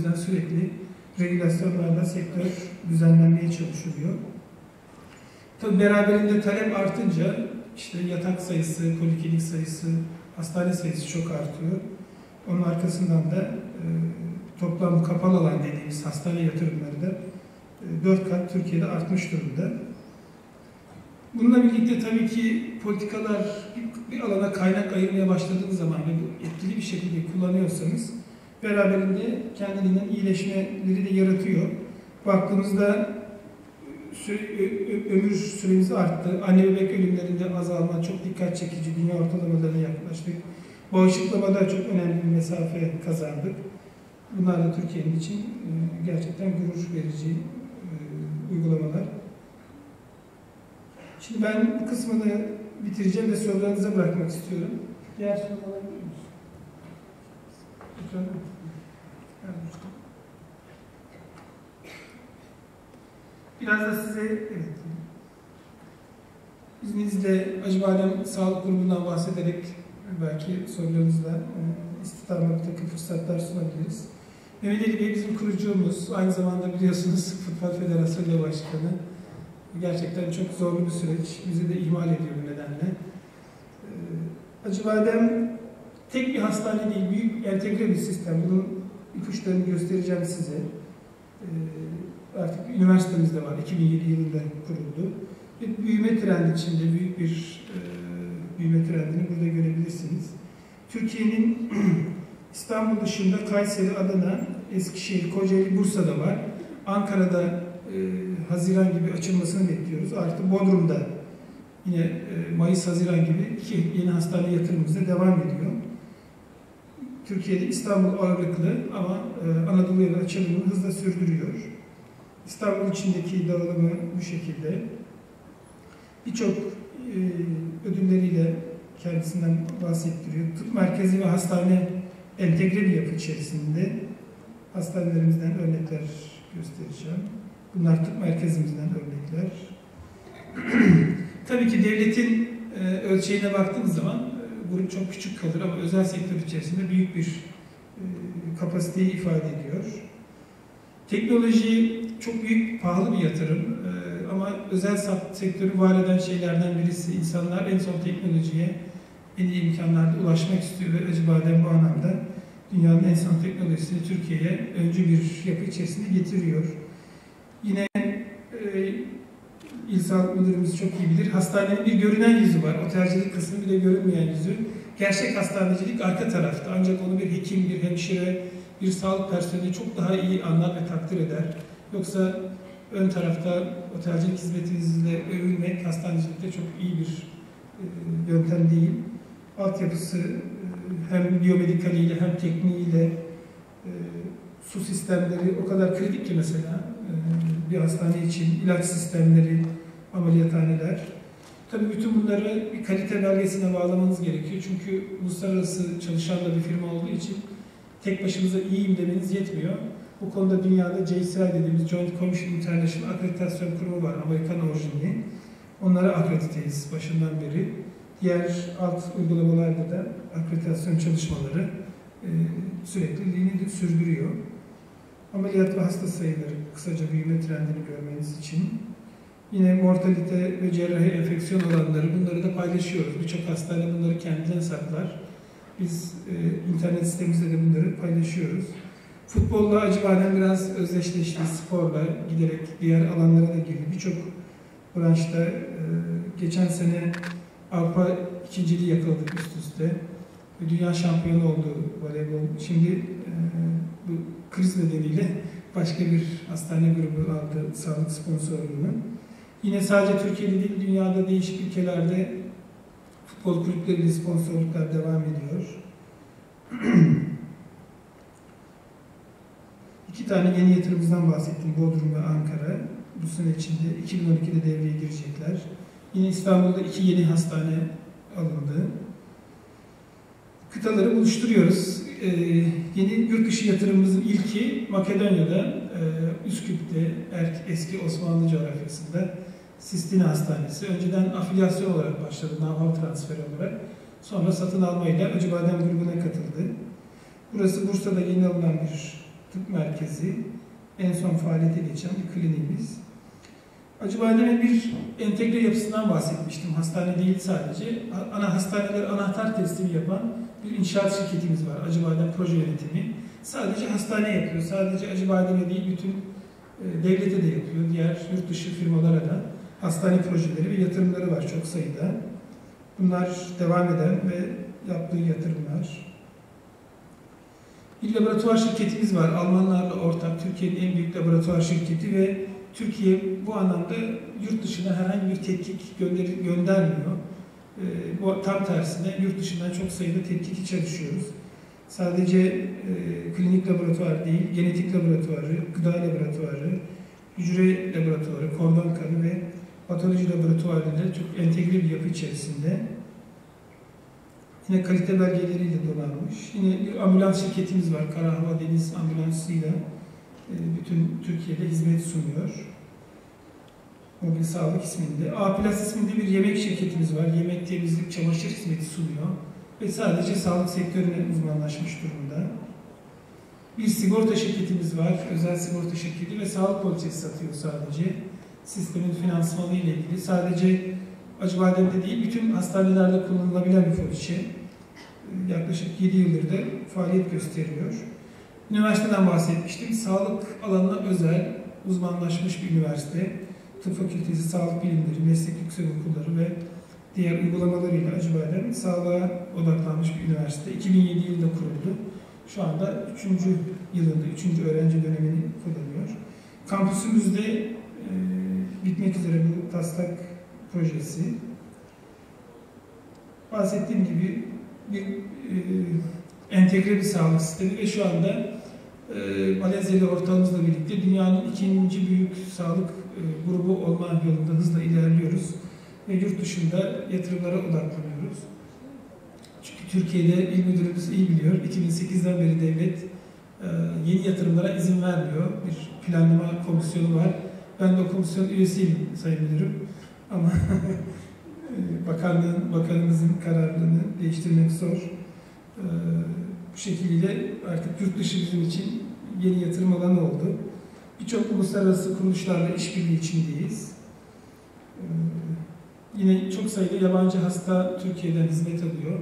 yüzden sürekli regülasyonlarla sektör düzenlenmeye çalışılıyor. Tabii beraberinde talep artınca işte yatak sayısı, poliklinik sayısı, hastane sayısı çok artıyor. Onun arkasından da toplam kapalı alan dediğimiz hastane yatırımları da 4 kat Türkiye'de artmış durumda. Bununla birlikte tabii ki politikalar bir alana kaynak ayırmaya başladığınız zaman ve bu etkili bir şekilde kullanıyorsanız beraberinde kendiliğinden iyileşmeleri de yaratıyor. Baktığımızda ömür süremiz arttı. Anne bebek ölümlerinde azalma çok dikkat çekici, dünya ortalamalarına yaklaştık. Bağışıklamada çok önemli bir mesafe kazandık. Bunlar da Türkiye'nin için gerçekten gurur verici uygulamalar. Şimdi ben bu kısmını bitireceğim ve sorularınıza bırakmak istiyorum. Diğer soru alabilir miyiz? Lütfen. Biraz da size, evet, izninizle Acıbadem Sağlık Grubu'ndan bahsederek belki sorularınızla istihdamlıktaki fırsatlar sunabiliriz. Mehmet Ali Bey bizim kurucumuz, aynı zamanda biliyorsunuz Fırfak Federasyonu Başkanı. Gerçekten çok zorlu bir süreç, bizi de ihmal ediyor bu nedenle. Acıbadem tek bir hastane değil, büyük entegre bir sistem. Bunun ipuçlarını göstereceğim size. Artık üniversitemiz de var, 2007 yılında kuruldu. Bir büyüme trendi içinde, büyük bir büyüme trendini burada görebilirsiniz. Türkiye'nin İstanbul dışında Kayseri, Adana, Eskişehir, Kocaeli, Bursa'da var. Ankara'da Haziran gibi açılmasını bekliyoruz. Artık Bodrum'da yine Mayıs, Haziran gibi 2 yeni hastane yatırımımızda devam ediyor. Türkiye'de İstanbul ağırlıklı ama Anadolu yolu açılımını hızla sürdürüyor. İstanbul içindeki dağılımı bu şekilde. Birçok ödülleriyle kendisinden bahsettiriyor. Tıp merkezi ve hastane entegre bir yapı içerisinde hastanelerimizden örnekler göstereceğim. Bunlar tıp merkezimizden örnekler. Tabii ki devletin ölçeğine baktığımız zaman grup çok küçük kalır ama özel sektör içerisinde büyük bir kapasiteyi ifade ediyor. Teknoloji çok büyük, pahalı bir yatırım ama özel sektörü var eden şeylerden birisi. İnsanlar en son teknolojiye en iyi imkanlarda ulaşmak istiyor ve Acıbadem bu anlamda dünyanın en son teknolojisini Türkiye'ye öncü bir yapı içerisinde getiriyor. Yine İl Sağlık Müdürümüz çok iyi bilir. Hastanenin bir görünen yüzü var. Otelcilik kısmı bile görünmeyen yüzü. Gerçek hastanecilik arka tarafta. Ancak onu bir hekim, bir hemşire, bir sağlık personeli çok daha iyi anlar ve takdir eder. Yoksa ön tarafta otelcilik hizmetinizle övülmek hastanecilikte çok iyi bir yöntem değil. Altyapısı hem biyomedikaliyle hem tekniğiyle su sistemleri o kadar kritik ki mesela bir hastane için ilaç sistemleri, ameliyathaneler. Tabii bütün bunları bir kalite belgesine bağlamanız gerekiyor. Çünkü uluslararası çalışan da bir firma olduğu için tek başımıza iyiyim demeniz yetmiyor. Bu konuda dünyada JCI dediğimiz Joint Commission International akreditasyon kurumu var, Amerikan orijinli. Onlara akrediteyiz başından beri. Diğer alt uygulamalarda da akreditasyon çalışmaları sürekliliğini sürdürüyor. Ameliyat ve hasta sayıları kısaca büyüme trendini görmeniz için. Yine mortalite ve cerrahi enfeksiyon oranları, bunları da paylaşıyoruz. Birçok hastane bunları kendinden saklar. Biz internet sitemizde de bunları paylaşıyoruz. Futbolla Acıbadem biraz özdeşleşti, sporla giderek diğer alanlara da girdi. Birçok branşta geçen sene Avrupa ikinciliği yakaladık üst üste. Dünya şampiyonu oldu voleybol. Şimdi bu kriz nedeniyle başka bir hastane grubu aldı sağlık sponsorluğunu. Yine sadece Türkiye'de değil, dünyada değişik ülkelerde futbol kulüpleriyle sponsorluklar devam ediyor. 2 tane yeni yatırımımızdan bahsettim, Bodrum ve Ankara. Bu sene içinde 2012'de devreye girecekler. Yine İstanbul'da 2 yeni hastane alındı. Kıtaları buluşturuyoruz. Yeni yurt dışı yatırımımızın ilki Makedonya'da, Üsküp'te, eski Osmanlı coğrafyasında Sistina Hastanesi. Önceden afilyasyon olarak başladı, know-how transferi olarak. Sonra satın almayla Acıbadem grubuna katıldı. Burası Bursa'da yeni alınan bir tıp merkezi, en son faaliyete geçen bir kliniğimiz. Acıbadem'in bir entegre yapısından bahsetmiştim. Hastane değil sadece. Ana hastaneler anahtar teslimi yapan bir inşaat şirketimiz var. Acıbadem Proje Yönetimi. Sadece hastane yapıyor. Sadece Acıbadem'e değil, bütün devlete de yapıyor. Diğer yurt dışı firmalara da hastane projeleri ve yatırımları var çok sayıda. Bunlar devam eden ve yaptığı yatırımlar. Bir laboratuvar şirketimiz var. Almanlarla ortak, Türkiye'nin en büyük laboratuvar şirketi ve Türkiye bu anlamda yurt dışına herhangi bir tetkik göndermiyor. Bu tam tersine yurt dışından çok sayıda tetkik çalışıyoruz. Sadece klinik laboratuvar değil, genetik laboratuvarı, gıda laboratuvarı, hücre laboratuvarı, kordon kanı ve patoloji laboratuvarları çok entegre bir yapı içerisinde. Yine kalite belgeleriyle donanmış. Yine bir ambulans şirketimiz var. Karahava Deniz Ambulansı'yla bütün Türkiye'de hizmet sunuyor. Mobil Sağlık isminde. A+ isminde bir yemek şirketimiz var. Yemek, temizlik, çamaşır hizmeti sunuyor. Ve sadece sağlık sektörüne uzmanlaşmış durumda. Bir sigorta şirketimiz var. Özel sigorta şirketi ve sağlık poliçesi satıyor sadece. Sistemin finansmanı ile ilgili. Sadece Acıbadem'de değil, bütün hastanelerde kullanılabilen bir poliçe. Yaklaşık 7 yıldır da faaliyet gösteriyor. Üniversiteden bahsetmiştim. Sağlık alanına özel, uzmanlaşmış bir üniversite. Tıp Fakültesi, Sağlık Bilimleri, Meslek Yüksek Okulları ve diğer uygulamalarıyla Acıbadem sağlığa odaklanmış bir üniversite. 2007 yılında kuruldu. Şu anda 3. yılında, 3. öğrenci dönemini kullanıyor. Kampüsümüzde bitmek üzere bu taslak projesi. Bahsettiğim gibi bir entegre bir sağlık sistemi ve şu anda Malezya'da ortağımızla birlikte dünyanın 2. büyük sağlık grubu olma yolunda hızla ilerliyoruz ve yurt dışında yatırımlara odaklanıyoruz. Çünkü Türkiye'de il müdürümüz iyi biliyor, 2008'den beri devlet yeni yatırımlara izin vermiyor. Bir planlama komisyonu var. Ben de o komisyon üyesiyim Sayın Müdürüm. Ama bakanımızın kararlarını değiştirmek zor. Bu şekilde artık yurt dışı bizim için yeni yatırım alanı oldu. Birçok uluslararası kuruluşlarla işbirliği içindeyiz. Yine çok sayıda yabancı hasta Türkiye'den hizmet alıyor.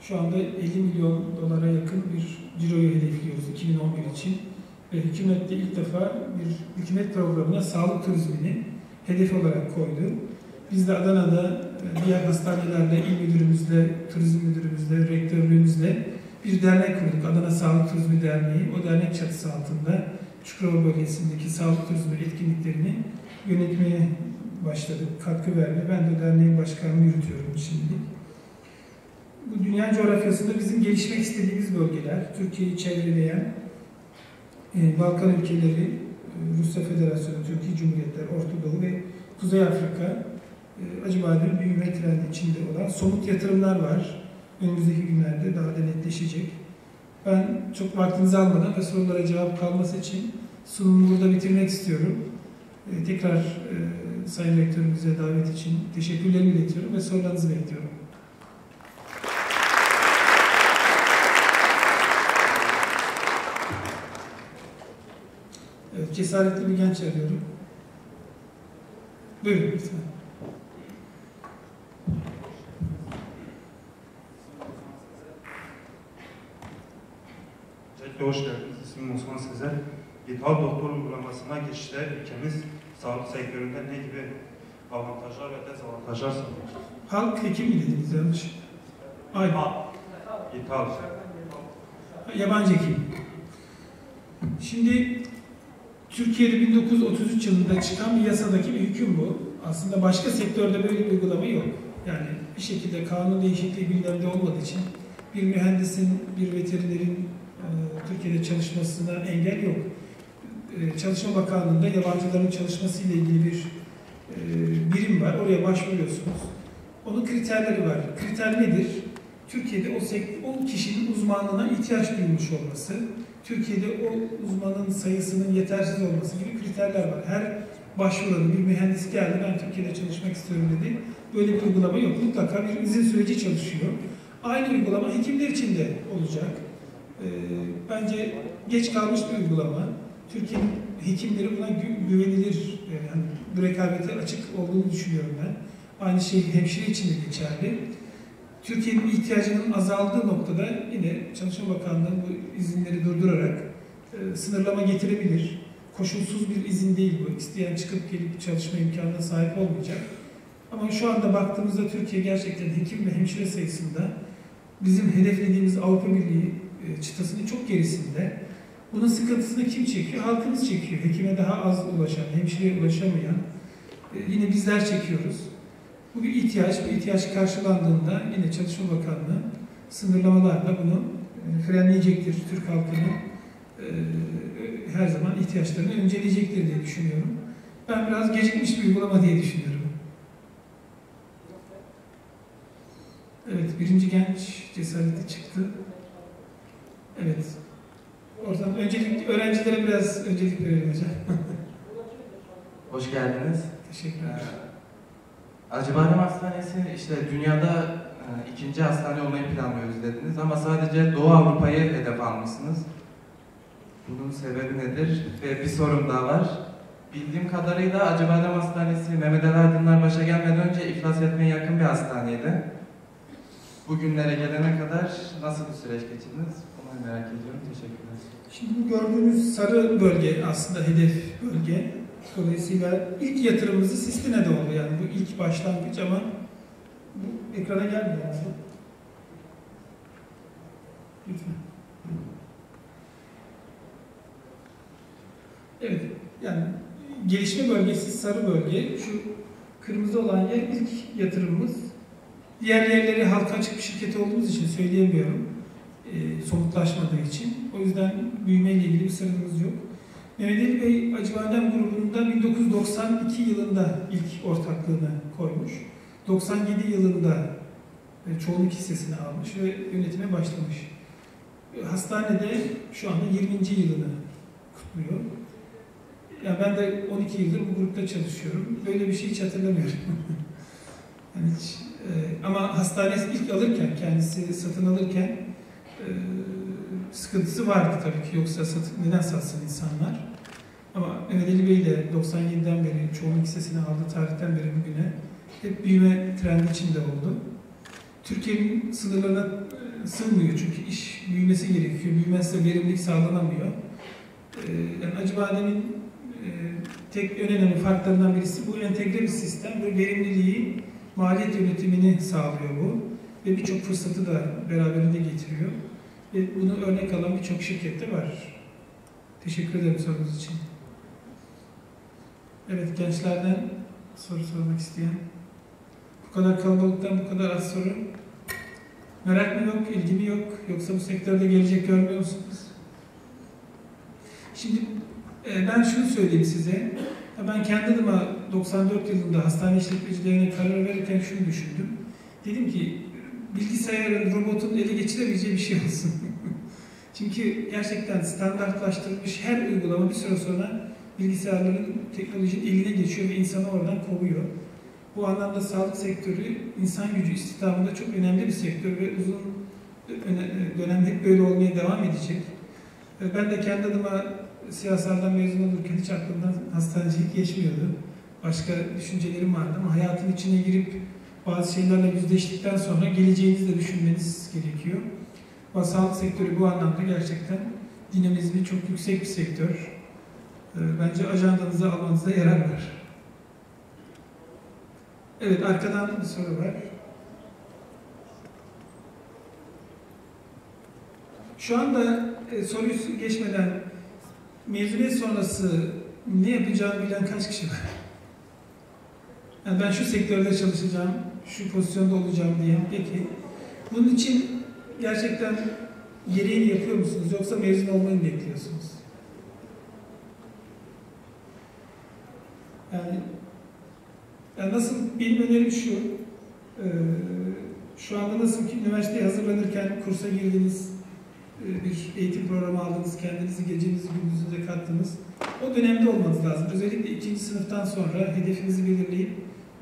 Şu anda 50 milyon dolara yakın bir ciroyu hedefliyoruz 2011 için. Ve hükümette ilk defa bir hükümet programına sağlık turizmini hedef olarak koydu. Biz de Adana'da diğer hastanelerle, il müdürümüzle, turizm müdürümüzle, rektörlüğümüzle bir dernek kurduk. Adana Sağlık Turizmi Derneği. O dernek çatısı altında Çukurova bölgesindeki sağlık turizmi etkinliklerini yönetmeye başladık, katkı vermeye. Ben de derneğin başkanını yürütüyorum şimdi. Bu dünya coğrafyasında bizim gelişmek istediğimiz bölgeler, Türkiye'yi çevreleyen Balkan ülkeleri, Rusya Federasyonu, Türkiye Cumhuriyetleri, Orta Doğu ve Kuzey Afrika, Acıbadem'in büyüme trendi içinde olan somut yatırımlar var. Önümüzdeki günlerde daha da netleşecek. Ben çok vaktinizi almadan ve sorulara cevap kalması için sunumu burada bitirmek istiyorum. Tekrar Sayın Rektörümüze davet için teşekkürlerimi iletiyorum ve sorularınızı bekliyorum. Evet, cesaretli bir genç arıyorum. Buyurun lütfen. Hoş geldiniz. İsmim Osman Sezer. Github Doktor uygulamasına geçişte ülkemiz sağlık sektöründe ne gibi avantajlar ve dezavantajlar sağlıyor? Halk hekim mi dediniz yanlış? Aynen. Github. Yabancı hekim. Şimdi Türkiye'de 1933 yılında çıkan bir yasadaki bir hüküm bu. Aslında başka sektörde böyle bir uygulama yok. Yani bir şekilde kanun değişikliği gündemde olmadığı için bir mühendisin, bir veterinerin Türkiye'de çalışmasına engel yok. Çalışma Bakanlığı'nda yabancıların çalışması ile ilgili bir birim var. Oraya başvuruyorsunuz. Onun kriterleri var. Kriter nedir? Türkiye'de o kişinin uzmanlığına ihtiyaç duymuş olması, Türkiye'de o uzmanın sayısının yetersiz olması gibi kriterler var. Her başvuranın bir mühendis geldi, ben Türkiye'de çalışmak istiyorum dedi. Böyle bir uygulama yok. Mutlaka bir izin süreci çalışıyor. Aynı uygulama hekimler için de olacak. Bence geç kalmış bir uygulama. Türkiye'nin hekimleri buna güvenilir, yani bu rekabete açık olduğunu düşünüyorum ben. Aynı şey hemşire için de geçerli. Türkiye'nin ihtiyacının azaldığı noktada yine Çalışma Bakanlığı bu izinleri durdurarak sınırlama getirebilir. Koşulsuz bir izin değil bu. İsteyen çıkıp gelip çalışma imkanına sahip olmayacak. Ama şu anda baktığımızda Türkiye gerçekten hekim ve hemşire sayısında bizim hedeflediğimiz Avrupa Birliği çıtasının çok gerisinde. Bunun sıkıntısını kim çekiyor? Halkımız çekiyor. Hekime daha az ulaşan, hemşireye ulaşamayan yine bizler çekiyoruz. Bu bir ihtiyaç. Bu ihtiyaç karşılandığında yine Çalışma Bakanlığı sınırlamalarla bunu frenleyecektir. Türk halkının her zaman ihtiyaçlarını önceleyecektir diye düşünüyorum. Ben biraz gecikmiş bir uygulama diye düşünüyorum. Evet, birinci genç cesareti çıktı. Evet. Oradan öncelik öğrencilere biraz öncelik verelim hocam. Hoş geldiniz. Teşekkürler. Acıbadem Hastanesi işte dünyada ikinci hastane olmayı planlıyoruz dediniz ama sadece Doğu Avrupa'yı hedef almışsınız. Bunun sebebi nedir? Ve bir sorum daha var. Bildiğim kadarıyla Acıbadem Hastanesi Mehmet Ali Aydınlar başa gelmeden önce iflas etmeye yakın bir hastaneydi. Bugünlere gelene kadar nasıl bir süreç geçirdiniz? Onu merak ediyorum. Teşekkürler. Şimdi bu gördüğünüz sarı bölge aslında hedef bölge. Dolayısıyla ilk yatırımımızı Sistine'de oldu. Yani bu ilk başlangıç ama bu ekrana gelmiyor aslında. Lütfen. Evet. Yani gelişme bölgesi sarı bölge. Şu kırmızı olan yer ilk yatırımımız. Diğer yerleri halka açık bir şirket olduğumuz için söyleyemiyorum, somutlaşmadığı için. O yüzden büyümeyle ilgili bir sırrımız yok. Mehmet Ali Bey, Acıbadem grubunda 1992 yılında ilk ortaklığını koymuş. 97 yılında çoğunluk hissesini almış ve yönetime başlamış. Hastanede şu anda 20. yılını kutluyor. Yani ben de 12 yıldır bu grupta çalışıyorum. Böyle bir şey hiç hatırlamıyorum. Yani hiç, ama hastanesi ilk alırken, kendisi satın alırken sıkıntısı vardı tabii ki. Yoksa neden satsın insanlar? Ama Mehmet Ali Bey de 97'den beri, çoğunluk hissesini aldığı tarihten beri bugüne hep büyüme trendi içinde oldu. Türkiye'nin sınırlarına sığmıyor çünkü iş büyümesi gerekiyor. Büyümezse verimlilik sağlanamıyor. Yani Acıbadem'in tek en önemli farklarından birisi bu entegre bir sistem ve verimliliği, maliyet yönetimini sağlıyor bu ve birçok fırsatı da beraberinde getiriyor ve bunu örnek alan birçok şirkette var. Teşekkür ederim sorunuz için. Evet, gençlerden soru sormak isteyen. Bu kadar kalabalıktan bu kadar az soru. Merak mı yok, ilgi mi yok, yoksa bu sektörde gelecek görmüyor musunuz? Şimdi ben şunu söyleyeyim size. Ben kendi adıma 94 yılında hastane işletmecilerine karar verirken şunu düşündüm. Dedim ki bilgisayarın, robotun ele geçiremeyeceği bir şey olsun. Çünkü gerçekten standartlaştırılmış her uygulama bir süre sonra bilgisayarların, teknolojinin eline geçiyor ve insanı oradan kovuyor. Bu anlamda sağlık sektörü insan gücü istihdamında çok önemli bir sektör ve uzun dönem hep böyle olmaya devam edecek. Ben de kendi adıma siyasaldan mezun olurken hiç aklımdan hastanecilik geçmiyordu. Başka düşüncelerim vardı ama hayatın içine girip bazı şeylerle yüzleştikten sonra geleceğinizi de düşünmeniz gerekiyor. Ama sağlık sektörü bu anlamda gerçekten dinamizmi çok yüksek bir sektör. Bence ajandanızı almanızda yarar var. Evet, arkadan bir soru var. Şu anda soruyu geçmeden mezuniyet sonrası ne yapacağımı bilen kaç kişi var? Yani ben şu sektörde çalışacağım, şu pozisyonda olacağım diye. Peki, bunun için gerçekten gereğini yapıyor musunuz? Yoksa mezun olmayı mı bekliyorsunuz? Yani nasıl, benim önerim şu, şu anda nasıl ki üniversiteye hazırlanırken kursa girdiğiniz, bir eğitim programı aldınız, kendinizi gecenizi gündüzünüze kattınız. O dönemde olmanız lazım. Özellikle 2. sınıftan sonra hedefinizi belirleyip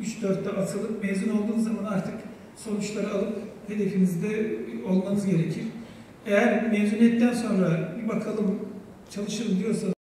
3-4'te atılıp mezun olduğunuz zaman artık sonuçları alıp hedefinizde olmanız gerekir. Eğer mezuniyetten sonra bir bakalım çalışırım diyorsanız